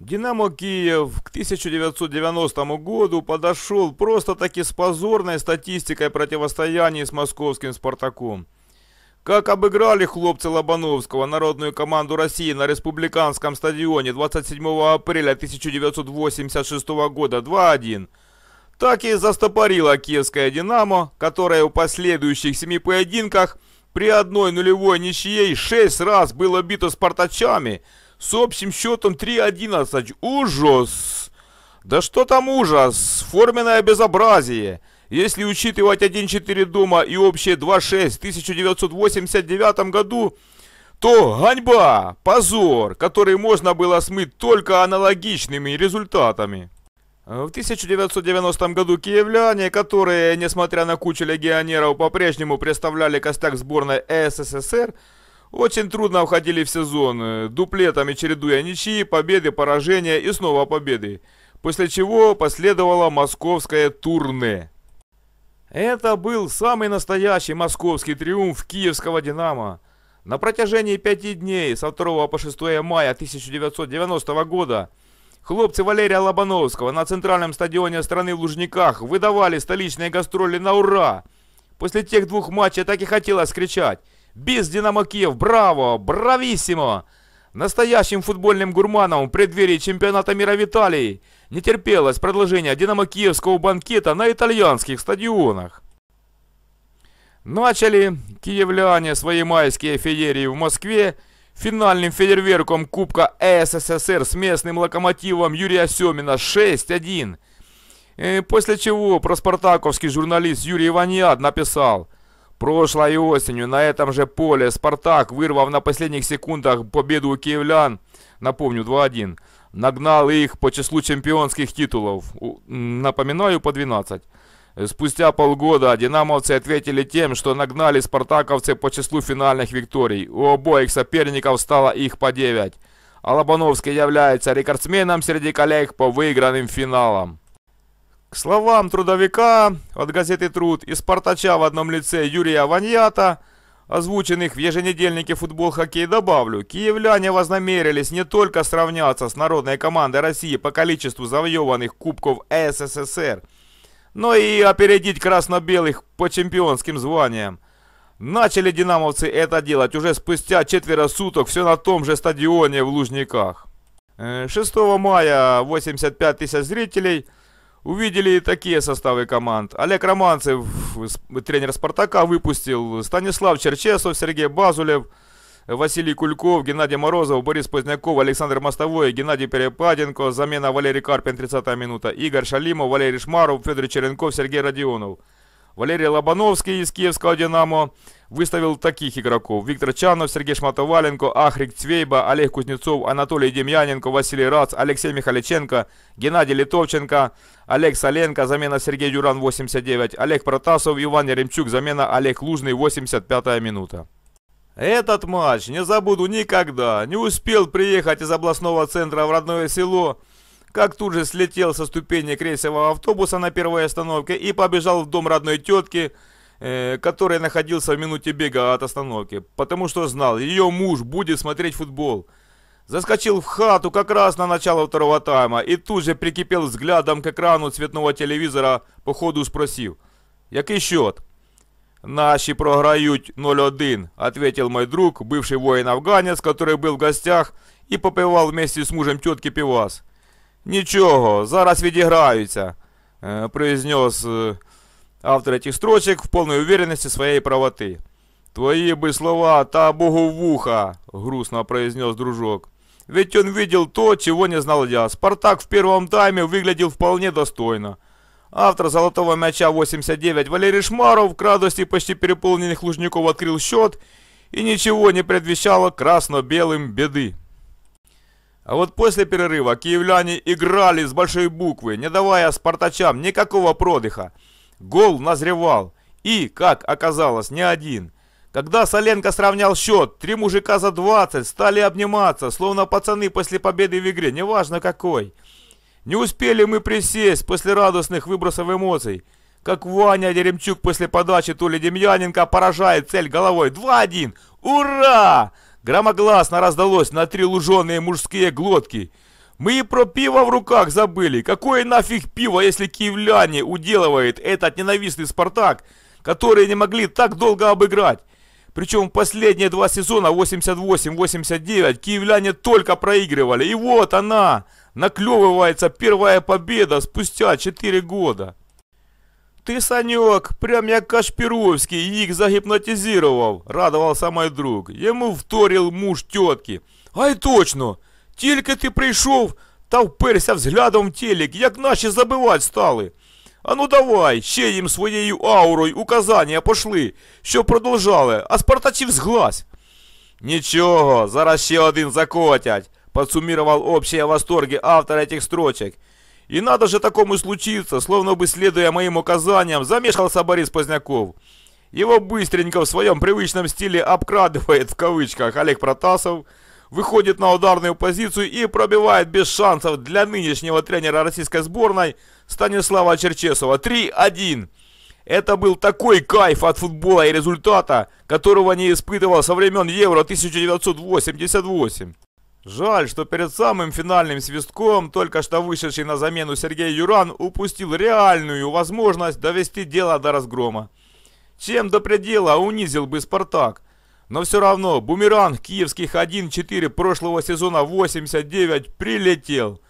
Динамо Киев к 1990 году подошел просто-таки с позорной статистикой противостояния с московским «Спартаком». Как обыграли хлопцы Лобановского народную команду России на Республиканском стадионе 27 апреля 1986 года 2-1, так и застопорила киевская «Динамо», которая в последующих 7 поединках при одной нулевой ничьей 6 раз было бито спартачами с общим счетом 3-11. Ужас! Да что там ужас? Форменное безобразие! Если учитывать 1-4 дома и общее 2-6 в 1989 году, то ганьба, позор, который можно было смыть только аналогичными результатами. В 1990 году киевляне, которые, несмотря на кучу легионеров, по-прежнему представляли костяк сборной СССР, очень трудно входили в сезон, дуплетами чередуя ничьи, победы, поражения и снова победы, после чего последовало московское турне. Это был самый настоящий московский триумф киевского «Динамо». На протяжении 5 дней со 2 по 6 мая 1990 года хлопцы Валерия Лобановского на центральном стадионе страны в Лужниках выдавали столичные гастроли на ура. После тех 2 матчей так и хотелось кричать: «Бис Динамо Киев! Браво! Брависсимо!» Настоящим футбольным гурманом в преддверии чемпионата мира в Италии не терпелось продолжение динамокиевского банкета на итальянских стадионах. Начали киевляне свои майские феерии в Москве финальным фейерверком Кубка СССР с местным «Локомотивом» Юрия Семина 6-1. После чего проспартаковский журналист Юрий Иваньят написал: прошлой осенью на этом же поле «Спартак», вырвав на последних секундах победу у киевлян, напомню, 2-1, нагнал их по числу чемпионских титулов, напоминаю, по 12. Спустя полгода динамовцы ответили тем, что нагнали спартаковцы по числу финальных викторий. У обоих соперников стало их по 9. А Лобановский является рекордсменом среди коллег по выигранным финалам. К словам трудовика от газеты «Труд» и спартача в одном лице Юрия Иваньята, озвученных в еженедельнике «Футбол, хоккей», добавлю: киевляне вознамерились не только сравняться с народной командой России по количеству завоеванных кубков СССР, но и опередить красно-белых по чемпионским званиям. Начали динамовцы это делать уже спустя 4 суток все на том же стадионе в Лужниках. 6 мая 85 тысяч зрителей увидели такие составы команд. Олег Романцев, тренер «Спартака», выпустил: Станислав Черчесов, Сергей Базулев, Василий Кульков, Геннадий Морозов, Борис Поздняков, Александр Мостовой, Геннадий Перепаденко, замена Валерий Карпин, 30-я минута, Игорь Шалимов, Валерий Шмаров, Федор Черенков, Сергей Родионов. Валерий Лобановский из киевского «Динамо» выставил таких игроков: Виктор Чанов, Сергей Шматоваленко, Ахрик Цвейба, Олег Кузнецов, Анатолий Демьяненко, Василий Рац, Алексей Михаличенко, Геннадий Литовченко, Олег Саленко, замена Сергей Юран, 89, Олег Протасов, Иван Яремчук, замена Олег Лужный, 85-я минута. Этот матч не забуду никогда. Не успел приехать из областного центра в родное село, как тут же слетел со ступенек рейсового автобуса на первой остановке и побежал в дом родной тетки, который находился в минуте бега от остановки, потому что знал, ее муж будет смотреть футбол. Заскочил в хату как раз на начало 2-го тайма и тут же прикипел взглядом к экрану цветного телевизора, по ходу спросив: «Який счет?» «Наши програют 0-1, ответил мой друг, бывший воин-афганец, который был в гостях и попивал вместе с мужем тетки пивас. «Ничего, зараз відіграються», произнес автор этих строчек в полной уверенности своей правоты. «Твои бы слова, та богу в ухо», грустно произнес дружок. «Ведь он видел то, чего не знал я. Спартак в первом тайме выглядел вполне достойно». Автор «Золотого мяча» 89 Валерий Шмаров к радости почти переполненных лужников открыл счет, и ничего не предвещало красно-белым беды. А вот после перерыва киевляне играли с большой буквы, не давая спартачам никакого продыха. Гол назревал. И, как оказалось, не один. Когда Саленко сравнял счет, 3 мужика за 20 стали обниматься, словно пацаны после победы в игре, неважно какой. Не успели мы присесть после радостных выбросов эмоций, как Ваня Яремчук после подачи то ли Демьяненко поражает цель головой. 2-1. Ура! Громогласно раздалось на 3 луженые мужские глотки. Мы и про пиво в руках забыли. Какое нафиг пиво, если киевляне уделывает этот ненавистный «Спартак», которые не могли так долго обыграть? Причем последние два сезона, 88-89, киевляне только проигрывали. И вот она, наклевывается первая победа спустя 4 года. «Ты, Санек, прям як Кашпировский их загипнотизировал», — радовался мой друг. Ему вторил муж тетки. «Ай точно! Тільки ти прийшов та вперся взглядом в телек, як наші забивать стали. А ну давай, ще їм своєю аурою указання пошли, що продовжали, а спартачів зглазь». «Нічого, зараз ще один закотять», – подсуммировал общие восторги автор этих строчек. «И надо же такому случиться, словно бы следуя моим указаниям, замешкался Борис Поздняков. Его быстренько в своем привычном стиле обкрадывает в кавычках Олег Протасов, выходит на ударную позицию и пробивает без шансов для нынешнего тренера российской сборной Станислава Черчесова. 3-1. Это был такой кайф от футбола и результата, которого не испытывал со времен Евро 1988. Жаль, что перед самым финальным свистком только что вышедший на замену Сергей Юран упустил реальную возможность довести дело до разгрома. Чем до предела унизил бы «Спартак». Но все равно бумеранг киевских 1-4 прошлого сезона 89 прилетел.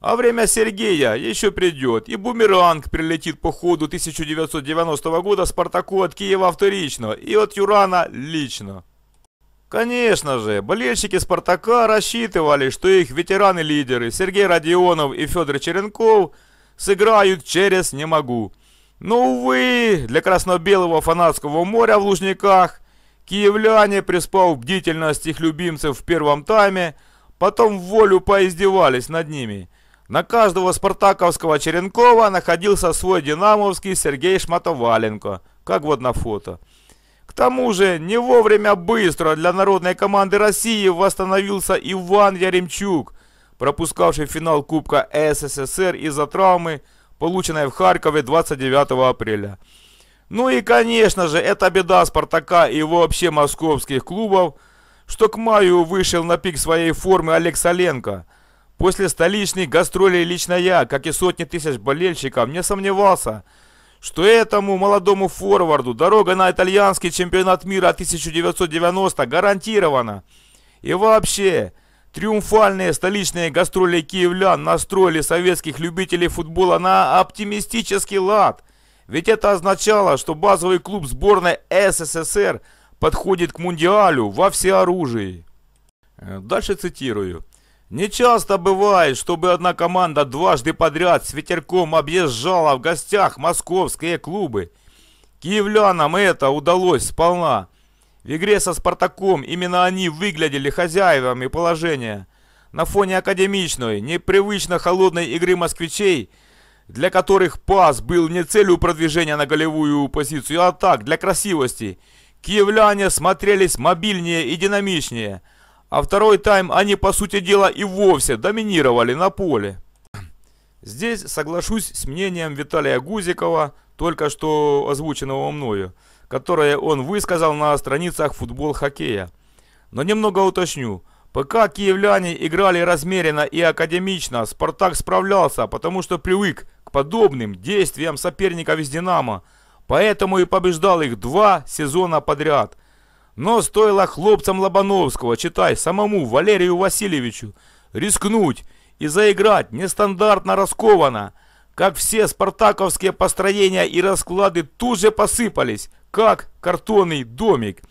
А время Сергея еще придет. И бумеранг прилетит по ходу 1990 года «Спартаку» от Киева вторично и от Юрана лично. Конечно же, болельщики «Спартака» рассчитывали, что их ветераны-лидеры Сергей Родионов и Федор Черенков сыграют через «не могу». Но, увы, для красно-белого фанатского моря в Лужниках киевляне, приспав бдительность их любимцев в первом тайме, потом в волю поиздевались над ними. На каждого спартаковского Черенкова находился свой динамовский Сергей Шматоваленко, как вот на фото. К тому же не вовремя быстро для народной команды России восстановился Иван Яремчук, пропускавший финал Кубка СССР из-за травмы, полученной в Харькове 29 апреля. Ну и, конечно же, это беда «Спартака» и вообще московских клубов, что к маю вышел на пик своей формы Олег Саленко. После столичных гастролей лично я, как и сотни тысяч болельщиков, не сомневался, что этому молодому форварду дорога на итальянский чемпионат мира 1990 гарантирована. И вообще, триумфальные столичные гастроли киевлян настроили советских любителей футбола на оптимистический лад. Ведь это означало, что базовый клуб сборной СССР подходит к Мундиалю во всеоружии. Дальше цитирую. «Не часто бывает, чтобы одна команда дважды подряд с ветерком объезжала в гостях московские клубы. Киевлянам это удалось сполна. В игре со «Спартаком» именно они выглядели хозяевами положения. На фоне академичной, непривычно холодной игры москвичей, для которых пас был не целью продвижения на голевую позицию, а так, для красивости, киевляне смотрелись мобильнее и динамичнее, а второй тайм они, по сути дела, и вовсе доминировали на поле». Здесь соглашусь с мнением Виталия Гузикова, только что озвученного мною, которое он высказал на страницах «Футбол-хоккея». Но немного уточню. Пока киевляне играли размеренно и академично, «Спартак» справлялся, потому что привык к подобным действиям соперников из «Динамо», поэтому и побеждал их 2 сезона подряд. Но стоило хлопцам Лобановского, читай, самому Валерию Васильевичу, рискнуть и заиграть нестандартно раскованно, как все спартаковские построения и расклады тут же посыпались, как картонный домик.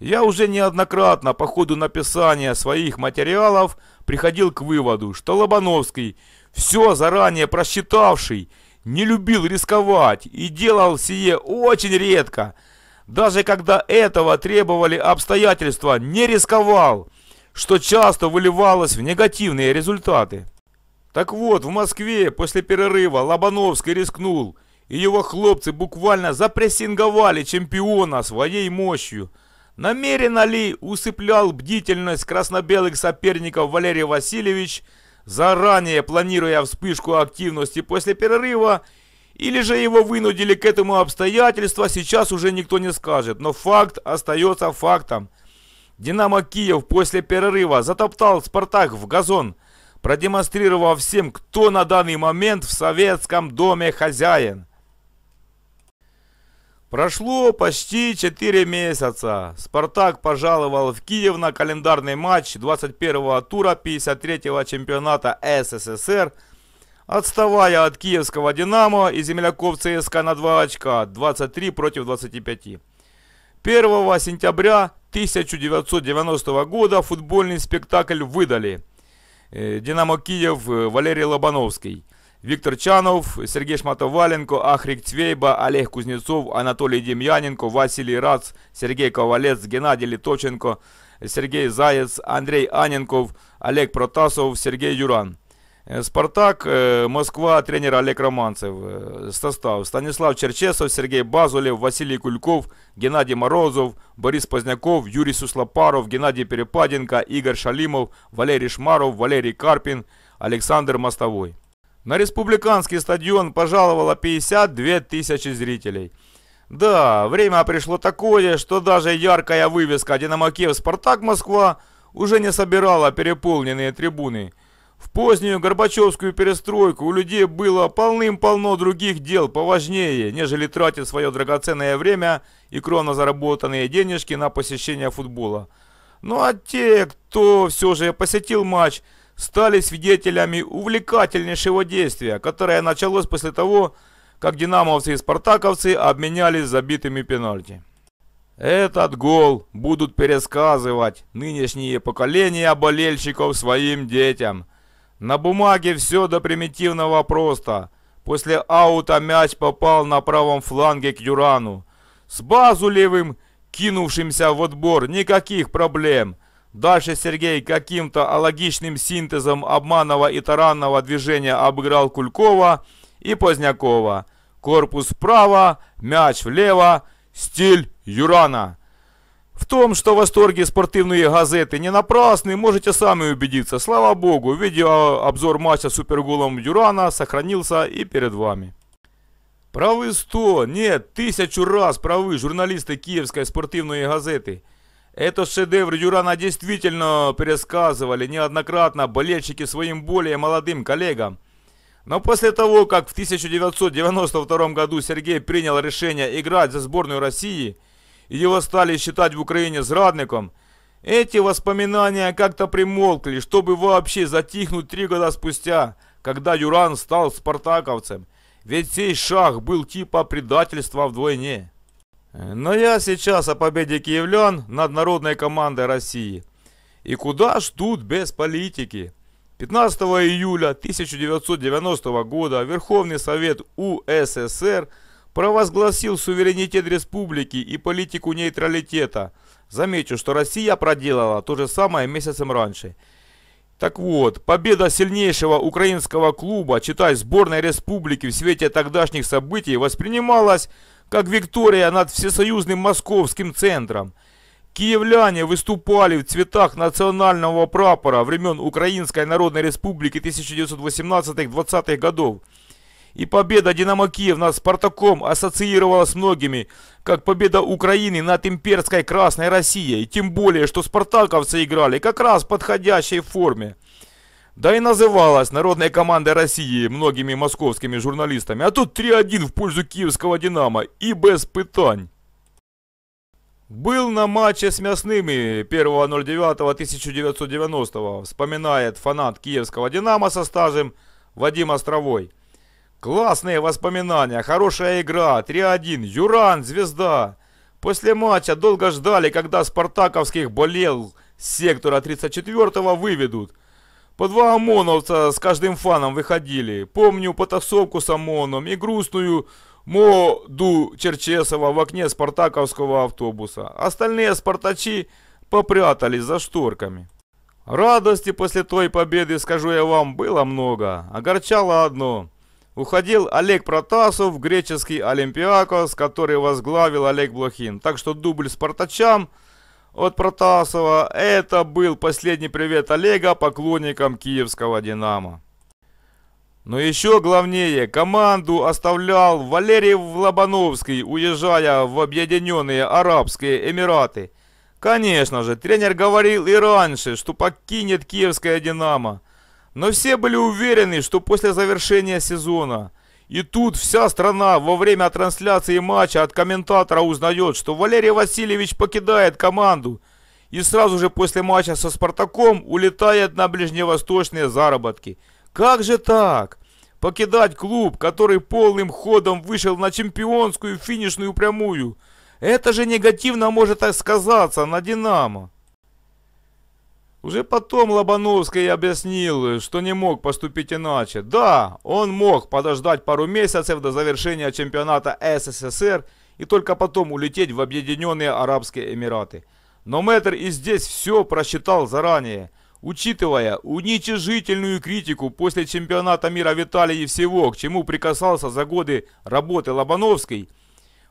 Я уже неоднократно по ходу написания своих материалов приходил к выводу, что Лобановский, все заранее просчитавший, не любил рисковать и делал сие очень редко. Даже когда этого требовали обстоятельства, не рисковал, что часто выливалось в негативные результаты. Так вот, в Москве после перерыва Лобановский рискнул, и его хлопцы буквально запрессинговали чемпиона своей мощью. Намеренно ли усыплял бдительность красно-белых соперников Валерий Васильевич, заранее планируя вспышку активности после перерыва, или же его вынудили к этому обстоятельства, сейчас уже никто не скажет, но факт остается фактом. «Динамо Киев» после перерыва затоптал «Спартак» в газон, продемонстрировал всем, кто на данный момент в советском доме хозяин. Прошло почти 4 месяца. «Спартак» пожаловал в Киев на календарный матч 21-го тура 53-го чемпионата СССР, отставая от киевского «Динамо» и земляков ЦСКА на 2 очка, 23 против 25. 1 сентября 1990 года футбольный спектакль выдали «Динамо Киев», Валерий Лобановский, Виктор Чанов, Сергей Шматоваленко, Ахрик Цвейба, Олег Кузнецов, Анатолий Демьяненко, Василий Рац, Сергей Ковалец, Геннадий Литовченко, Сергей Заяц, Андрей Аненков, Олег Протасов, Сергей Юран. «Спартак», Москва, тренер Олег Романцев. Состав: Станислав Черчесов, Сергей Базулев, Василий Кульков, Геннадий Морозов, Борис Поздняков, Юрий Суслопаров, Геннадий Перепаденко, Игорь Шалимов, Валерий Шмаров, Валерий Карпин, Александр Мостовой. На Республиканский стадион пожаловало 52 тысячи зрителей. Да, время пришло такое, что даже яркая вывеска «Динамо Киев, Спартак, Москва» уже не собирала переполненные трибуны. В позднюю горбачевскую перестройку у людей было полным-полно других дел поважнее, нежели тратить свое драгоценное время и кровно заработанные денежки на посещение футбола. Ну а те, кто все же посетил матч, стали свидетелями увлекательнейшего действия, которое началось после того, как динамовцы и спартаковцы обменялись забитыми пенальти. Этот гол будут пересказывать нынешние поколения болельщиков своим детям. На бумаге все до примитивного просто. После аута мяч попал на правом фланге к Юрану. С Базулевым, кинувшимся в отбор, никаких проблем. Дальше Сергей каким-то алогичным синтезом обманного и таранного движения обыграл Кулькова и Позднякова. Корпус вправо, мяч влево, стиль Юрана. В том, что восторги спортивные газеты не напрасны, можете сами убедиться. Слава богу, видеообзор матча с суперголом Юрана сохранился и перед вами. Правы 100, нет, 1000 раз правы журналисты киевской спортивной газеты. Этот шедевр Юрана действительно пересказывали неоднократно болельщики своим более молодым коллегам. Но после того, как в 1992 году Сергей принял решение играть за сборную России, его стали считать в Украине зрадником, эти воспоминания как-то примолкли, чтобы вообще затихнуть 3 года спустя, когда Юран стал спартаковцем. Ведь сей шаг был типа предательства вдвойне. Но я сейчас о победе киевлян над народной командой России. И куда ж тут без политики? 15 июля 1990 года Верховный Совет УССР провозгласил суверенитет республики и политику нейтралитета. Замечу, что Россия проделала то же самое месяцем раньше. Так вот, победа сильнейшего украинского клуба, читай сборной республики, в свете тогдашних событий воспринималась как виктория над всесоюзным московским центром. Киевляне выступали в цветах национального прапора времен Украинской Народной Республики 1918-20-х годов. И победа «Динамо Киев» над «Спартаком» ассоциировалась с многими как победа Украины над имперской Красной Россией, тем более, что спартаковцы играли как раз в подходящей форме. Да и называлась народной командой России многими московскими журналистами, а тут 3-1 в пользу киевского «Динамо» и без пытань. «Был на матче с мясными 1.09.1990, вспоминает фанат киевского «Динамо» со стажем Вадим Островой. Классные воспоминания, хорошая игра, 3-1, Юран, звезда. После матча долго ждали, когда спартаковских болел с сектора 34-го выведут. По 2 ОМОНовца с каждым фаном выходили. Помню потасовку с ОМОНом и грустную моду Черчесова в окне спартаковского автобуса. Остальные спартачи попрятались за шторками. Радости после той победы, скажу я вам, было много. Огорчало одно. Уходил Олег Протасов, греческий «Олимпиакос», который возглавил Олег Блохин. Так что дубль спартачам от Протасова – это был последний привет Олега поклонникам киевского «Динамо». Но еще главнее, команду оставлял Валерий Лобановский, уезжая в Объединенные Арабские Эмираты. Конечно же, тренер говорил и раньше, что покинет киевское «Динамо». Но все были уверены, что после завершения сезона. И тут вся страна во время трансляции матча от комментатора узнает, что Валерий Васильевич покидает команду и сразу же после матча со «Спартаком» улетает на ближневосточные заработки. Как же так? Покидать клуб, который полным ходом вышел на чемпионскую финишную прямую. Это же негативно может сказаться на «Динамо». Уже потом Лобановский объяснил, что не мог поступить иначе. Да, он мог подождать пару месяцев до завершения чемпионата СССР и только потом улететь в Объединенные Арабские Эмираты. Но мэтр и здесь все просчитал заранее, учитывая уничижительную критику после чемпионата мира в Италии всего, к чему прикасался за годы работы Лобановский.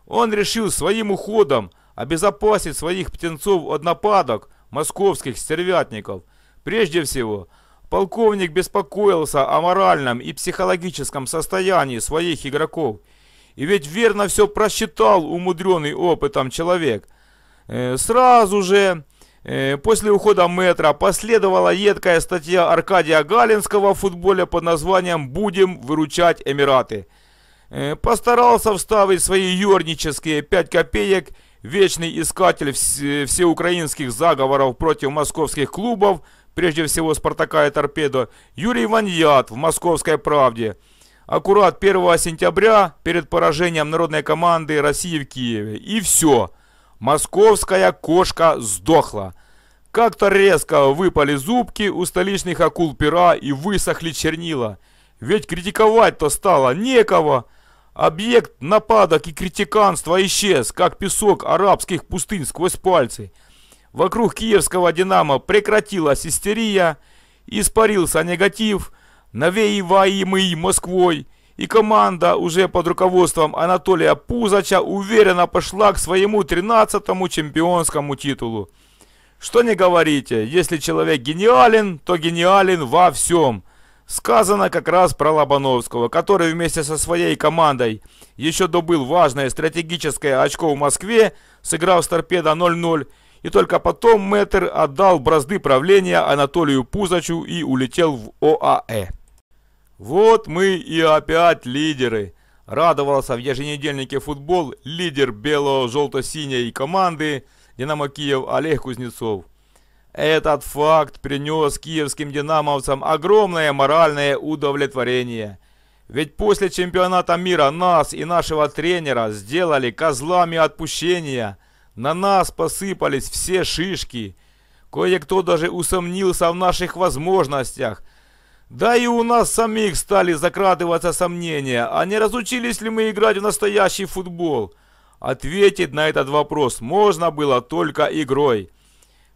Он решил своим уходом обезопасить своих птенцов от нападок московских стервятников. Прежде всего, полковник беспокоился о моральном и психологическом состоянии своих игроков. И ведь верно все просчитал умудренный опытом человек. Сразу же после ухода мэтра последовала едкая статья Аркадия Галинского в футболе под названием «Будем выручать Эмираты». Постарался вставить свои юрнические 5 копеек вечный искатель всеукраинских заговоров против московских клубов, прежде всего «Спартака» и «Торпедо», Юрий Иваньят в «Московской правде». Аккурат 1 сентября перед поражением народной команды России в Киеве. И все. Московская кошка сдохла. Как-то резко выпали зубки у столичных акул пера и высохли чернила. Ведь критиковать-то стало некого. Объект нападок и критиканства исчез, как песок арабских пустынь сквозь пальцы. Вокруг киевского «Динамо» прекратилась истерия, испарился негатив, навеиваемый Москвой, и команда уже под руководством Анатолия Пузача уверенно пошла к своему 13-му чемпионскому титулу. Что не говорите, если человек гениален, то гениален во всем. Сказано как раз про Лобановского, который вместе со своей командой еще добыл важное стратегическое очко в Москве, сыграв с «Торпедо» 0-0, и только потом мэтр отдал бразды правления Анатолию Пузачу и улетел в ОАЭ. «Вот мы и опять лидеры», – радовался в еженедельнике «Футбол» лидер бело-желто-синей команды «Динамо Киев» Олег Кузнецов. Этот факт принес киевским динамовцам огромное моральное удовлетворение. Ведь после чемпионата мира нас и нашего тренера сделали козлами отпущения. На нас посыпались все шишки. Кое-кто даже усомнился в наших возможностях. Да и у нас самих стали закрадываться сомнения, а не разучились ли мы играть в настоящий футбол? Ответить на этот вопрос можно было только игрой.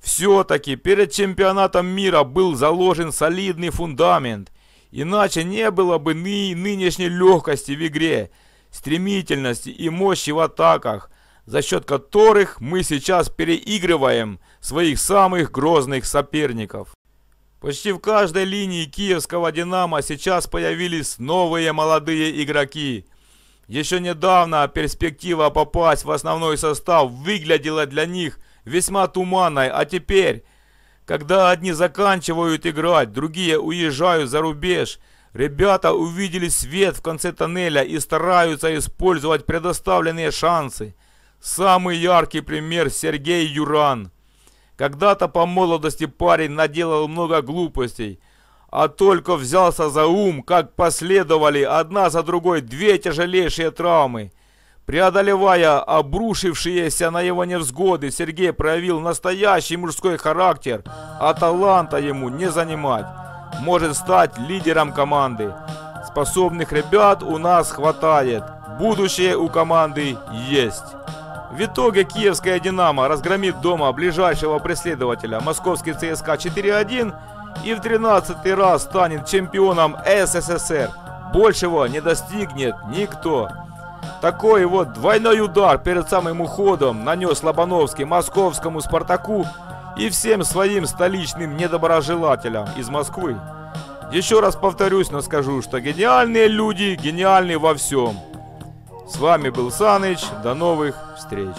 Все-таки перед чемпионатом мира был заложен солидный фундамент, иначе не было бы нынешней легкости в игре, стремительности и мощи в атаках, за счет которых мы сейчас переигрываем своих самых грозных соперников. Почти в каждой линии киевского «Динамо» сейчас появились новые молодые игроки. Еще недавно перспектива попасть в основной состав выглядела для них весьма туманной, а теперь, когда одни заканчивают играть, другие уезжают за рубеж, ребята увидели свет в конце тоннеля и стараются использовать предоставленные шансы. Самый яркий пример – Сергей Юран. Когда-то по молодости парень наделал много глупостей, а только взялся за ум, как последовали одна за другой две тяжелейшие травмы. Преодолевая обрушившиеся на его невзгоды, Сергей проявил настоящий мужской характер, а таланта ему не занимать. Может стать лидером команды. Способных ребят у нас хватает. Будущее у команды есть. В итоге киевская «Динамо» разгромит дома ближайшего преследователя московский ЦСКА 4-1 и в 13-й раз станет чемпионом СССР. Большего не достигнет никто. Такой вот двойной удар перед самым уходом нанес Лобановский московскому «Спартаку» и всем своим столичным недоброжелателям из Москвы. Еще раз повторюсь, но скажу, что гениальные люди гениальны во всем. С вами был Саныч. До новых встреч.